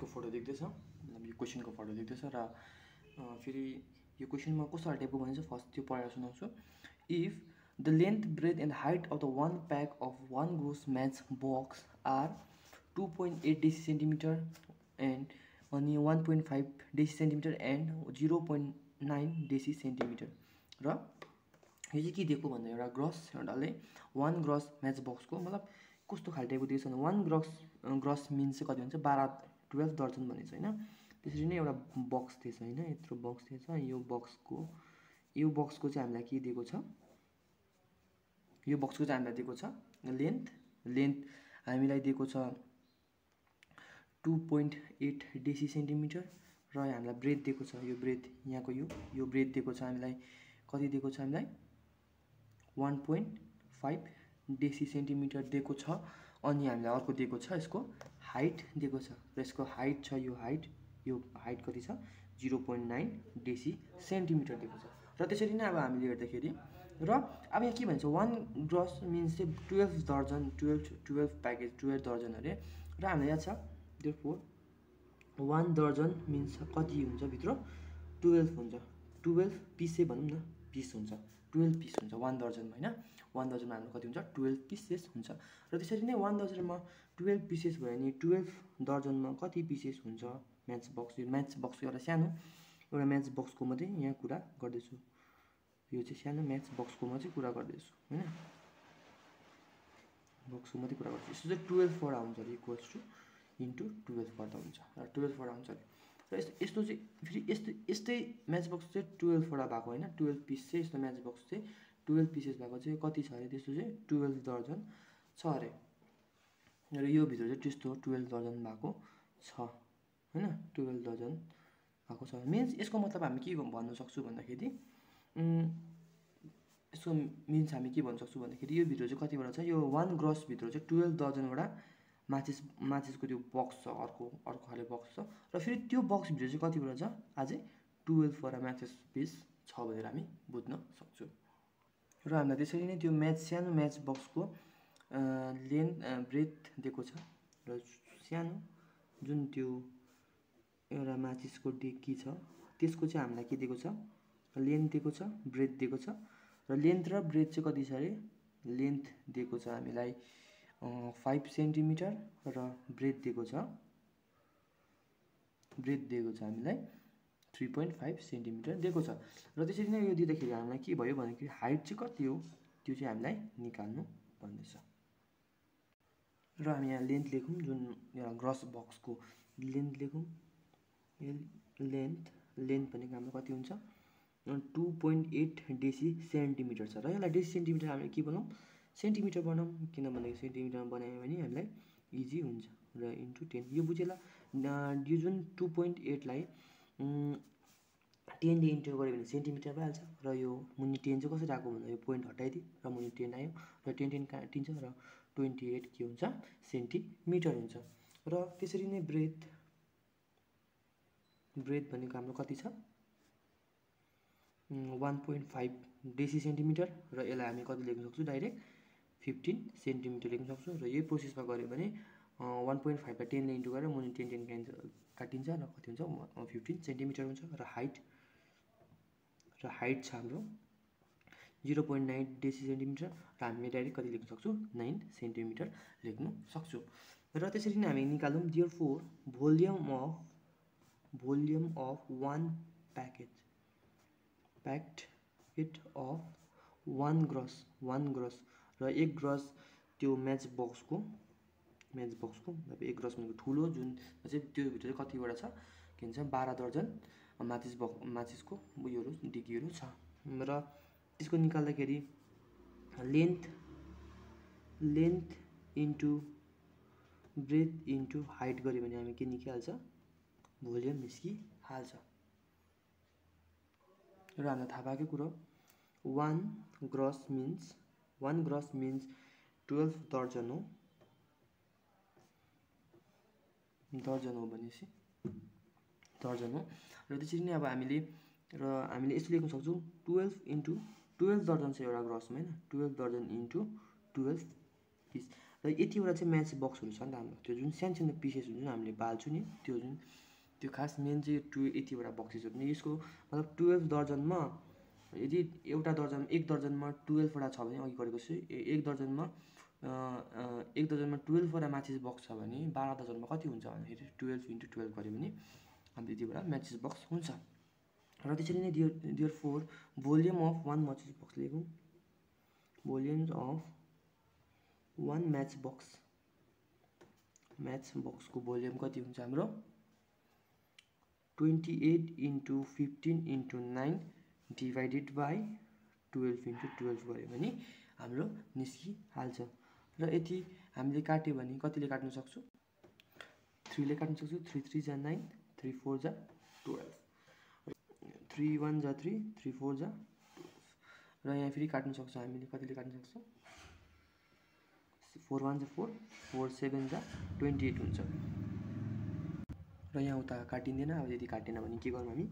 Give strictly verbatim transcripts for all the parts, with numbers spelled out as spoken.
इसको फोटो देख्दैछ मतलब यो क्वेशनको फोटो देख्दैछ र फेरि यो क्वेशनमा कस्तो टाइपको भन्छ फर्स्ट त्यो पढेर सुनाउँछु if the length breadth and height of the one pack of one gross match box are two point eight centimetre and अनि one point five centimetre and zero point nine centimetre र यो चाहिँ के दिएको भन्दा एउटा ग्रस एउटाले वन gross match बक्सको मतलब कस्तो खालको टाइपको दिएको छ वन ग्रस ग्रस मिन चाहिँ कति हुन्छ बाह्र बाह्र दर्जन भनेछ हैन त्यसरी नै एउटा बक्स थिएछ हैन यत्रो बक्स थिएछ यो बक्सको यो बक्सको चाहिँ हामीलाई के दिएको छ यो बक्सको चाहिँ हामीलाई दिएको छ लेन्थ लेन्थ हामीलाई दिएको छ two point eight deci centimetre र हामीलाई ब्रेथ दिएको छ यो ब्रेथ यहाँको यो यो ब्रेथ दिएको छ हामीलाई कति दिएको छ हामीलाई one point five deci centimetre दिएको छ अनि हामीलाई अर्को दिएको छ यसको हाइट दिएको छ र यसको हाइट छ यो हाइट यो हाइट कति छ zero point nine deci centimetre दिएको छ र त्यसरी नै अब हामीले हेर्दाखेरि र अब यहाँ के भन्छ वन ग्रस मिन्स चाहिँ ट्वेल्भ दर्जन ट्वेल्भ ट्वेल्भ प्याकेज ट्वेल्भ दर्जन अरे र हामीलाई याद छ देयरफोर वन दर्जन मिन्स कति हुन्छ भित्र ट्वेल्भ हुन्छ ट्वेल्भ पिसे भनौं न पिस हुन्छ ट्वेल्भ पिस हुन्छ वन दर्जनमा हैन वन दर्जनमा हाम्रो कति हुन्छ ट्वेल्भ पिसेस हुन्छ र त्यसरी नै वन दर्जनमा ट्वेल्भ पिसेस भयो भने ट्वेल्भ दर्जनमा कति पिसेस हुन्छ म्याच बक्स यो म्याच बक्स एउटा सानो एउटा म्याच बक्सको मात्रै यहाँ कुरा गर्दै छु यो चाहिँ सानो म्याच बक्सको मात्रै कुरा गर्दै छु हैन बक्सको मात्रै कुरा गर्छु यसो चाहिँ ट्वेल्भ फोर आउँछ equals to into twelve four हुन्छ र ट्वेल्भ फोर आउँछ र यस्तो चाहिँ फेरि यस्तो यस्तै म्याच बक्स चाहिँ ट्वेल्भ फोर भएको हैन ट्वेल्भ पिस चाहिँ यस्तो म्याच बक्स चाहिँ ट्वेल्भ पिसेस भएको चाहिँ कति छ अरे त्यसको चाहिँ ट्वेल्भ दर्जन छ अरे र यो भित्र चाहिँ त्यस्तो ट्वेल्भ दर्जन भएको छ हैन ट्वेल्भ दर्जन भएको छ मिन्स यसको मतलब हामी के भन्न सक्छौँ भन्दाखेरि यसको मिन्स हामी के भन्न सक्छौँ भन्दाखेरि यो भित्र चाहिँ कतिवटा छ यो वन ग्रस भित्र चाहिँ ट्वेल्भ दर्जनवटा माचिस माचिसको त्यो बक्स छ अर्को अर्को खाले बक्स छ र फेरि त्यो बक्स भित्र चाहिँ कतिवटा छ अझै ट्वेल्भ वटा माचिस पिस छ भनेर हामी बुझ्न सक्छौँ र हामीलाई त्यसरी नै त्यो म्याच सानो म्याच बक्सको लेन्थ ब्रेथ दिएको छ र सानो जुन त्यो एउटा माचिसको डेक्की छ त्यसको चाहिँ हामीलाई के दिएको छ लेन्थ दिएको छ ब्रेथ दिएको छ र लेन्थ र ब्रेथ चाहिँ कति छ अरे लेन्थ दिएको छ हामीलाई फाइभ सेन्टिमिटर र ब्रेथ दिएको छ ब्रेथ दिएको छ हामीलाई थ्री पॉइंट फाइव सेंटीमीटर दिएको छ र त्यसरी नै यो दिँदाखेरि हामीलाई के भयो भन्दाखेरि हाइट चाहिँ कति हो त्यो चाहिँ हामीलाई निकाल्नु पर्ने छ र हामी यहाँ लेन्थ लेखौँ जुन यहाँ ग्रस बक्सको लेन्थ लेखौँ लेन्थ लेन्थ भनेको हाम्रो कति हुन्छ two point eight deci centimetre छ र यसलाई डेसी सेन्टिमिटर हामीले के बनाऊँ सेन्टिमिटर बनाऊँ किनभने सेन्टिमिटरमा बनायो भने हामीलाई इजी हुन्छ र इन्टु टेन यो बुझेला यो जुन टू पॉइंट एटलाई टेनले इन्टु गऱ्यो भने सेन्टिमिटर भइहाल्छ र यो मुनि टेन चाहिँ कसरी आएको भन्दा यो पोइन्ट हटाइदिए र मुनि टेन आयो र टेन टेन काटिन्छ र ट्वेन्टी एट के हुन्छ सेन्टिमिटर हुन्छ र त्यसरी नै ब्रेथ ब्रेथ भनेको हाम्रो कति छ one point five deci centimetre र यसलाई हामी कति लेख्न सक्छौँ डाइरेक्ट फिफ्टिन सेन्टिमिटर लेख्न सक्छौँ र यही प्रोसेसमा गऱ्यो भने वन पोइन्ट फाइभलाई टेनले इन्टु गरेर मुनि टेन टेन काटिन्छ काटिन्छ र कति हुन्छ फिफ्टिन सेन्टिमिटर हुन्छ र हाइट र हाइट छ हाम्रो zero point nine deci centimetre र हामीले डाइरेक्ट कति लेख्न सक्छौँ नाइन सेन्टिमिटर लेख्न सक्छौँ र त्यसरी नै हामी निकाल्यौँ therefore volume of volume of one package packet of one gross one gross र एक ग्रस त्यो म्याच बक्सको म्याच बक्सको मतलब एक ग्रस भनेको ठुलो जुन चाहिँ त्यो भित्र कतिवटा छ के भन्छ बाह्र दर्जन माचिस बक्स माचिसको उयोहरू डिकीहरू छ र त्यसको निकाल्दाखेरि length length into breadth into height गऱ्यो भने हामी के निकाल्छ भोल्युम निस्किहाल्छ र हामीलाई थाहा भएको कुरो one gross means one gross means twelve दर्जन हो दर्जन हो भनेपछि दर्जन हो र त्यसरी नै अब हामीले र हामीले यसो लेख्न सक्छौँ ट्वेल्भ इन्टु ट्वेल्भ दर्जन छ एउटा ग्रसमा हैन ट्वेल्भ दर्जन इन्टु ट्वेल्भ पिस र र यतिवटा चाहिँ म्याच बक्स हुन्छ नि त हाम्रो त्यो जुन सानसानो पिसेस हुन्छ नि हामीले बाल्छु नि त्यो जुन त्यो खास मेन चाहिँ टु यतिवटा बक्सेसहरू नि यसको मतलब बाह्र दर्जनमा यदि एउटा दर्जन एक दर्जनमा बाह्र वटा छ भने अघि गरेको छु एक दर्जनमा एक दर्जनमा बाह्र वटा म्याचेस बक्स छ भने बाह्र दर्जनमा कति हुन्छ भन्दाखेरि बाह्र इन्टु बाह्र गरे भने हाम्रो यतिवटा म्याचेस बक्स हुन्छ र त्यसरी नै therefore volume of one matches box लेखौँ volumes of one match box match बक्सको भोल्युम कति हुन्छ हाम्रो अट्ठाइस into fifteen into nine divided by बाह्र इन्टु बाह्र गरे भने हाम्रो निस्किहाल्छ र यति हामीले काट्यो भने कतिले काट्न सक्छु तीन ले काट्न सक्छु तीन तीन जा नौ तीन चार जा बाह्र तीन एक जा तीन तीन चार जा बाह्र र यहाँ फेरि काट्न सक्छ हामीले कतिले काट्न सक्छ चार एक जा चार चार सात जा अट्ठाइस हुन्छ र यहाँ उता काटिँदैन अब यदि काटेन भने के गर्नु हामी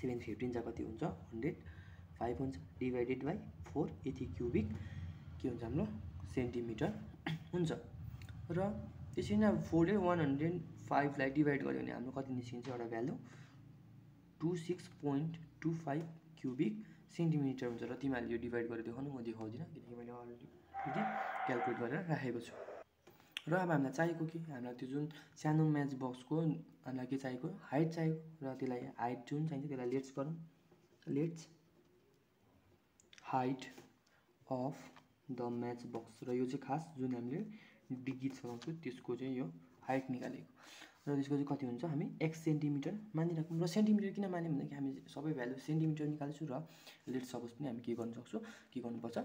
सात पन्ध्र जा कति हुन्छ एक सय पाँच हुन्छ डिवाइडेड बाइ चार यति क्यूबिक के हुन्छ हाम्रो सेन्टिमिटर हुन्छ र त्यसरी नै चार ले एक सय पाँच लाई डिवाइड गर्यो भने हाम्रो कति निस्किन्छ एउटा भ्यालु छब्बीस दशमलव दुई पाँच क्यूबिक सेन्टिमिटर हुन्छ र तिमीले यो डिवाइड गरेर देखाउनु म देखाउँदिन किनकि मैले अलरेडी क्याल्कुलेट गरेर राखेको छु र अब हामीलाई चाहिएको के हामीलाई त्यो जुन सानो म्याच बक्सको हामीलाई के चाहिएको हाइट चाहिएको र त्यसलाई हाइट जुन चाहिन्छ त्यसलाई लेट्स गरौँ let's height of the match box र यो चाहिँ खास जुन हामीले डिगी चलाउँछौँ त्यसको चाहिँ यो हाइट निकालेको र त्यसको चाहिँ कति हुन्छ हामी एक सेन्टिमिटर मानिराखौँ र सेन्टिमिटर किन मान्यौँ भन्दाखेरि हामी सबै भ्यालु सेन्टिमिटर निकाल्छौँ र लेट्स सपोज पनि हामी के गर्न सक्छौँ के गर्नुपर्छ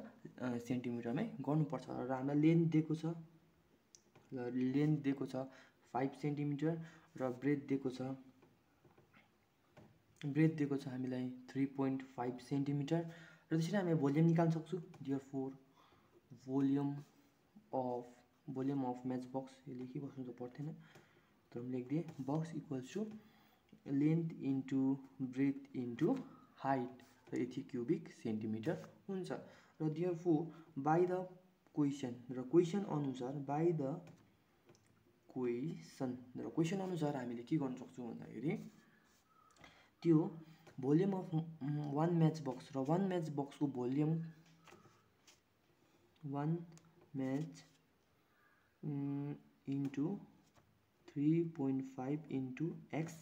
सेन्टिमिटरमै गर्नुपर्छ र हामीलाई लेन्थ दिएको छ र लेन्थ दिएको छ पाँच सेन्टिमिटर र ब्रेथ दिएको छ ब्रेथ दिएको छ हामीलाई तीन दशमलव पाँच सेन्टिमिटर र त्यसरी हामी भोल्युम निकाल्न सक्छु therefore volume of volume of match box लेखिबस्नु त पर्थेन तर मैले लेखिदिएँ box equals to length into breadth into height र यति क्युबिक सेन्टिमिटर हुन्छ र देयरफोर बाई द क्वेसन र क्वेसन अनुसार बाई द क्वेसन र क्वेसन अनुसार हामीले के गर्न सक्छौं भन्दाखेरि त्यो volume of one match box र वान म्याच बक्सको भोल्युम वान म्याच इन्टु तीन दशमलव पाँच इन्टु एक्स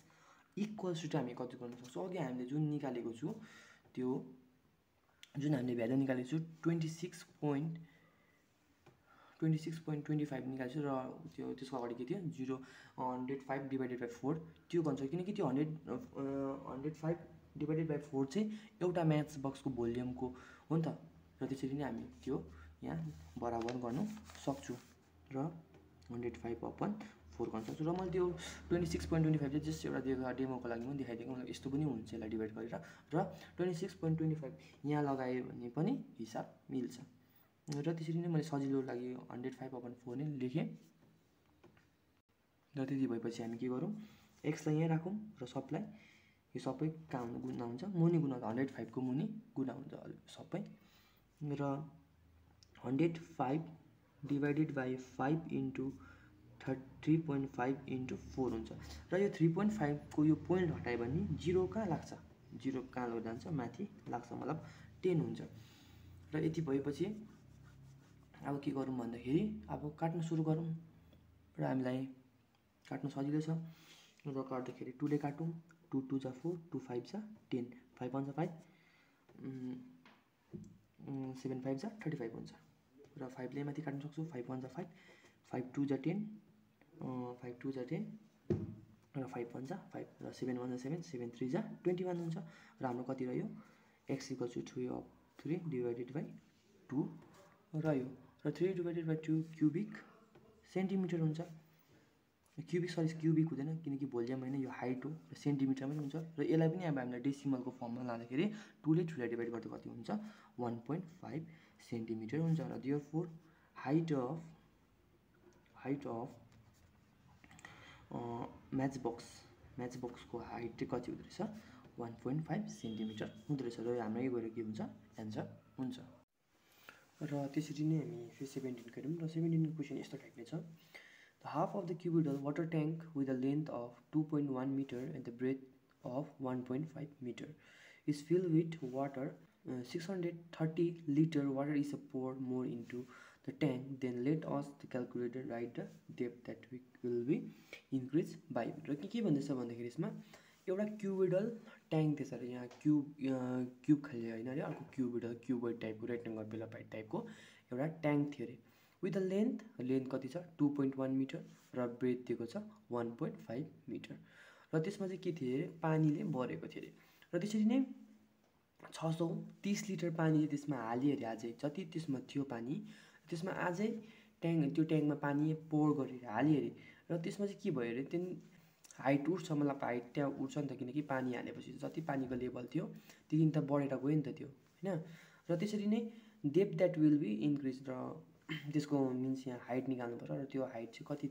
इक्वल्स टु हामी कति गर्न सक्छौं अघि हामीले जुन निकालेको छु त्यो जुन हामीले भ्यालु निकालेको छु छब्बीस दशमलव दुई पाँच निकाल्छु र त्यो त्यसको अगाडि के थियो zero hundred five divided by four त्यो भन्छ किनकि त्यो hundred hundred five divided by four चाहिँ एउटा म्याच बक्सको भोल्युमको हो नि त र त्यसरी नै हामी त्यो यहाँ बराबर गर्नु सक्छु र हन्ड्रेड फाइभ अपन फोर गर्न सक्छु र मैले त्यो twenty six point twenty five चाहिँ जस्ट एउटा देखा डेमोको लागि पनि देखाइदिएको मलाई यस्तो पनि हुन्छ यसलाई डिभाइड गरेर र twenty six point twenty five यहाँ लगायो भने पनि हिसाब मिल्छ र त्यसरी नै मैले सजिलो लागि हन्ड्रेड फाइभ अपन फोर नै लेखेँ र त्यति भएपछि हामी के गरौँ एक्सलाई यहाँ राखौँ र सबलाई यो सबै काम गुणा हुन्छ मुनि गुणा हन्ड्रेड फाइभको मुनि गुणा हुन्छ सबै र hundred five divided by five into three point five into four हुन्छ र यो थ्री पोइन्ट फाइभको यो पोइन्ट हटायो भने जिरो कहाँ लाग्छ जिरो कहाँ लग जान्छ माथि लाग्छ मतलब टेन हुन्छ र यति भएपछि अब के गरौँ भन्दाखेरि अब काट्न सुरु गरौँ र हामीलाई काट्न सजिलो छ र काट्दाखेरि टू ले काटौँ टू टू जा फोर टू फाइभ जा टेन फाइभ वान जा फाइभ सेभेन फाइभ जा थर्टी फाइभ हुन्छ र फाइभले माथि काट्न सक्छु फाइभ वान जा फाइभ फाइभ टू जा टेन फाइभ टू जा टेन र फाइभ वान जा फाइभ र सेभेन वान जा सेभेन सेभेन थ्री जा ट्वेन्टी वान हुन्छ र हाम्रो कति रह्यो x equals to three of three divided by two रह्यो र three divided by two cubic centimetre हुन्छ क्युबिक सरी क्युबिक हुँदैन किनकि भोल्युम होइन यो हाइट हो र सेन्टिमिटरमै हुन्छ र यसलाई पनि अब हामीले डेसिमलको फर्ममा लाँदाखेरि टूले टूलाई डिभाइड गर्दा कति हुन्छ वान पोइन्ट फाइभ सेन्टिमिटर हुन्छ र therefore height of height of match box match बक्सको हाइट चाहिँ कति हुँदो रहेछ वान पोइन्ट फाइभ सेन्टिमिटर हुँदो रहेछ र हाम्रो यो गएर के हुन्छ एन्सर हुन्छ र त्यसरी नै हामी फेज सेभेन्टीन को हेरौं र सेभेन्टीन को क्वेशन यस्तो टाइपले छ the half of the cuboidal water tank with a length of two point one metre and the breadth of one point five metre is filled with water six hundred thirty litre water is poured more into the tank then let us the calculator write the depth that we will be increased by र के भन्दैछ भन्दाखेरि यसमा एउटा क्युबिडल tank त्यसरी यहाँ cube cube खाली हैन रे अर्को क्युबिडल क्युबोइड टाइपको रेक्टेंगल बेलापाइड टाइपको एउटा ट्याङ्क थियो रे विथ द लेन्थ लेन्थ कति छ टू पॉइंट वन मिटर र ब्रेथ दिएको छ वन पॉइंट फाइव मिटर र त्यसमा चाहिँ के थियो रे पानीले भरेको थियो रे र त्यसरी नै सिक्स थर्टी लिटर पानी त्यसमा हालिए रे आज जति त्यसमा थियो पानी त्यसमा आज ट्याङ्क त्यो ट्याङ्कमा पानी पोर गरेर हालिए रे र त्यसमा चाहिँ के भयो रे त्यन हाइट उठ्छ मतलब हाइट त्यहाँ उठ्छ नि त किनकि पानी हालेपछि जति पानीको लेभल थियो त्यति त बढेर गयो नि त त्यो हैन र त्यसरी नै depth that will be increase र त्यसको मिन्स यहाँ हाइट निकाल्नु पर्छ र त्यो हाइट चाहिँ कति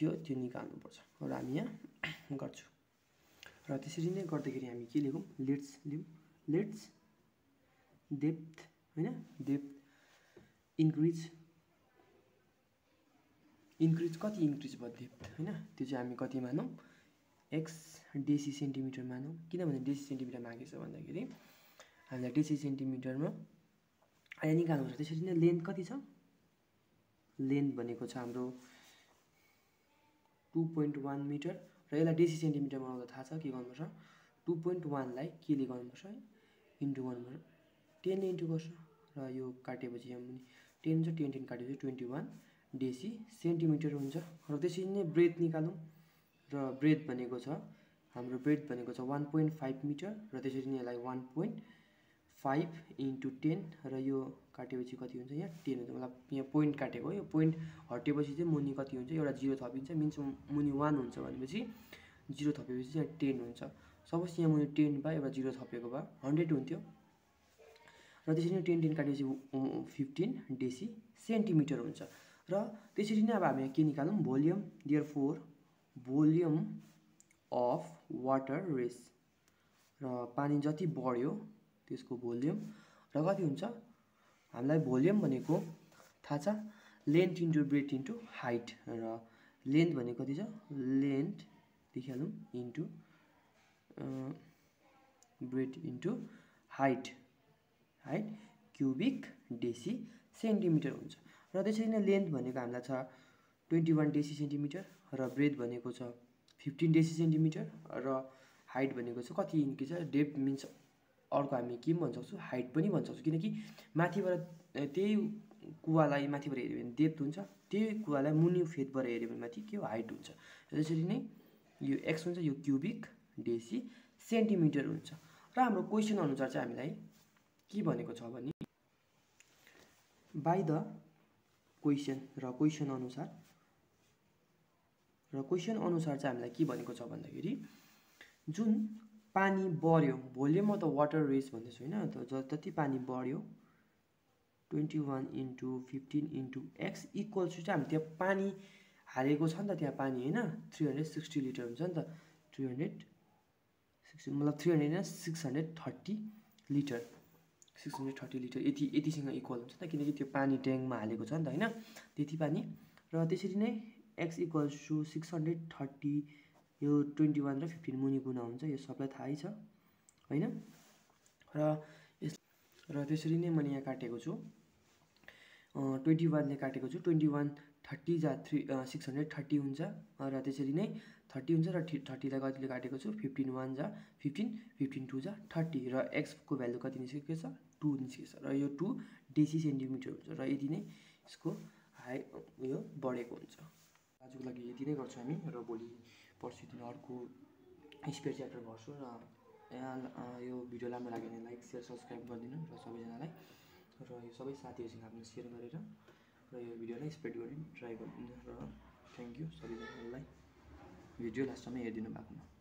थियो त्यो निकाल्नु पर्छ र हामी यहाँ गर्छौ र त्यसरी नै गर्दाखेरि हामी के लेखौं लेट्स लिम लेट्स डेप्थ हैन डेप्थ इन्क्रीज इन्क्रीज कति इन्क्रीज भयो डेप्थ हैन त्यो चाहिँ हामी कति मानौ x डेसी सेन्टिमिटर मानौ किनभने डेसी सेन्टिमिटर मागेछ भन्दाखेरि हामीले डेसी सेन्टिमिटरमा आइ निकाल्नु छ त्यसरी नै लेन्थ कति छ लेन्थ भनेको छ हाम्रो टू पॉइंट वन मिटर र यसलाई डेसी सेन्टिमिटर बनाउँदा थाहा छ के गर्नुपर्छ टू पॉइंट वन लाई के ले गर्नुपर्छ इन्टु वन भनेर टेन ले इन्टु गर्छ र यो काटेपछि यहाँ पनि टेन छ टेन टेन काटेपछि ट्वेन्टी वन डेसी सेन्टिमिटर हुन्छ र त्यसरी नै ब्रेथ निकालौं र ब्रेथ भनेको छ हाम्रो ब्रेथ भनेको छ वन पॉइंट फाइव मिटर र त्यसरी नै यसलाई one point five into ten र यो काटेपछि कति हुन्छ यहाँ टेन हुन्छ मतलब यहाँ पोइन्ट काटेको यो पोइन्ट हटेपछि चाहिँ मुनि कति हुन्छ एउटा जीरो थपिन्छ मिन्स मुनि वन हुन्छ भनेपछि जीरो थपेपछि यहाँ टेन हुन्छ सपोज यहाँ मुनि टेन बा एउटा जीरो थपेको बा हन्ड्रेड हुन्थ्यो र त्यसरी नै टेन टेन काटेपछि फिफ्टीन डेसी सेन्टिमिटर हुन्छ र त्यसरी नै अब हामी के निकालौं volume therefore volume of water rise र पानी जति बढ्यो त्यसको भोल्युम र कति हुन्छ हामीलाई भोल्युम भनेको थाहा छ length into breadth into height र लेन्थ भनेको कति छ लेन्थ देखिहालौं into breadth into height height cubic deci centimetre हुन्छ र त्यसरी नै लेन्थ भनेको हामीलाई छ ट्वेन्टी वन डेसी सेन्टिमिटर र ब्रेथ भनेको छ फिफ्टीन डेसी सेन्टिमिटर र हाइट भनेको चाहिँ कति इन्च छ डेप्थ मिन्स अर्को हामी के भन्न सक्छौ हाइट पनि भन्न सक्छौ किनकि माथिबाट त्यही कुवालाई माथिबाट हेर्यो भने डेप्थ हुन्छ त्यही कुवालाई मुनि फेदबाट हेर्यो भने माथि के हो हाइट हुन्छ त्यसरी नै यो x हुन्छ यो क्यूबिक डेसी सेन्टिमिटर हुन्छ र हाम्रो क्वेशन अनुसार चाहिँ हामीलाई के भनेको छ भने बाइ द क्वेशन र क्वेशन अनुसार र क्वेशन अनुसार चाहिँ हामीलाई के भनेको छ भन्दाखेरि जुन पानी बढ्यो volume of the water rise भन्दैछु हैन त जति पानी बढ्यो twenty one into fifteen into x equal to हामी त्यहाँ पानी हालेको छ नि त त्यहाँ पानी हैन थ्री हंड्रेड सिक्सटी लिटर हुन्छ नि त थ्री हंड्रेड सिक्सटी मतलब थ्री हंड्रेड हैन six hundred thirty litre six hundred thirty litre यति यतिसँग इक्वल हुन्छ त किनकि त्यो पानी ट्याङ्कमा हालेको छ नि त हैन त्यति पानी र त्यसरी नै x equal to six hundred thirty यो ट्वेन्टी वन र फिफ्टीन मुनि गुणा हुन्छ यो सबलाई थाहै छ हैन र यस र त्यसरी नै मैले यहाँ काटेको छु ट्वेन्टी वन ले काटेको छु ट्वेन्टी वन थर्टी जा सिक्स हंड्रेड थर्टी हुन्छ र त्यसरी नै थर्टी हुन्छ र थर्टी लाई कतिले काटेको छु फिफ्टीन वन जा फिफ्टीन फिफ्टीन टू जा थर्टी र x को भ्यालु कति निस्केको छ टू निस्केछ र यो टू डेसी सेन्टिमिटर हुन्छ र यति नै यसको हाई यो बढेको हुन्छ आजको लागि यति नै गर्छौं हामी र भोलि पर्सि दिन अर्को स्पेयर च्याप्टर गर्छु र यहाँ यो भिडियो राम्रो लाग्यो भने लाइक शेयर सब्स्क्राइब गरिदिनु र सबैजनालाई र यो सबै साथीहरुसँग आफ्नो सेयर गरेर र यो भिडियोलाई स्प्रेड गर्ने ट्राई गर्नु र थ्यांक यू सबैजनालाई भिडियो लास्टसम्म हेरिदिनु भएकोमा